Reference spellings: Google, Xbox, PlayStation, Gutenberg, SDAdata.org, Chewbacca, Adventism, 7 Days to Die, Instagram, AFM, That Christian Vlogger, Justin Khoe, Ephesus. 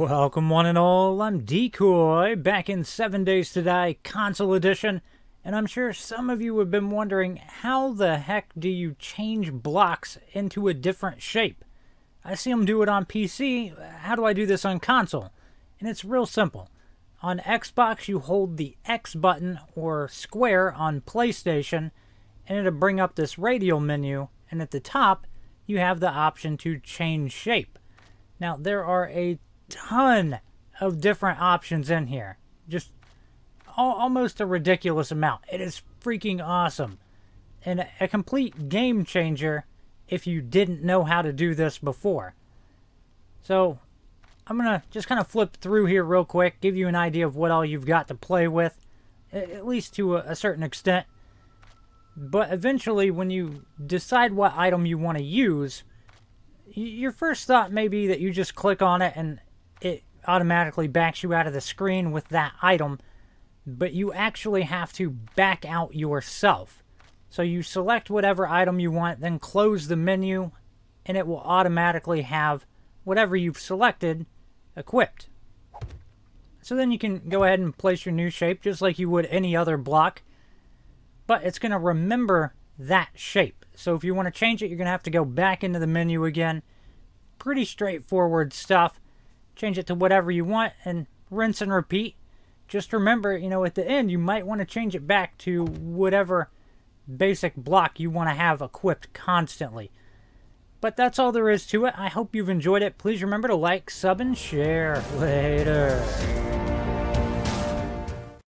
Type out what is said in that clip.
Welcome one and all, I'm Decoy, back in 7 Days to Die Console Edition, and I'm sure some of you have been wondering how the heck do you change blocks into a different shape? I see them do it on PC, how do I do this on console? And it's real simple. On Xbox you hold the X button or square on PlayStation, and it'll bring up this radial menu, and at the top you have the option to change shape. Now there are a ton of different options in here, just almost a ridiculous amount. It is freaking awesome and a complete game changer if you didn't know how to do this before. So I'm gonna just kind of flip through here real quick, give you an idea of what all you've got to play with, at least to a certain extent. But eventually when you decide what item you want to use, your first thought may be that you just click on it and it automatically backs you out of the screen with that item, but you actually have to back out yourself. So you select whatever item you want, then close the menu, and it will automatically have whatever you've selected equipped. So then you can go ahead and place your new shape just like you would any other block, but it's going to remember that shape. So if you want to change it, you're going to have to go back into the menu again. Pretty straightforward stuff. Change it to whatever you want and rinse and repeat. Just remember, you know, at the end, you might want to change it back to whatever basic block you want to have equipped constantly. But that's all there is to it. I hope you've enjoyed it. Please remember to like, sub, and share. Later.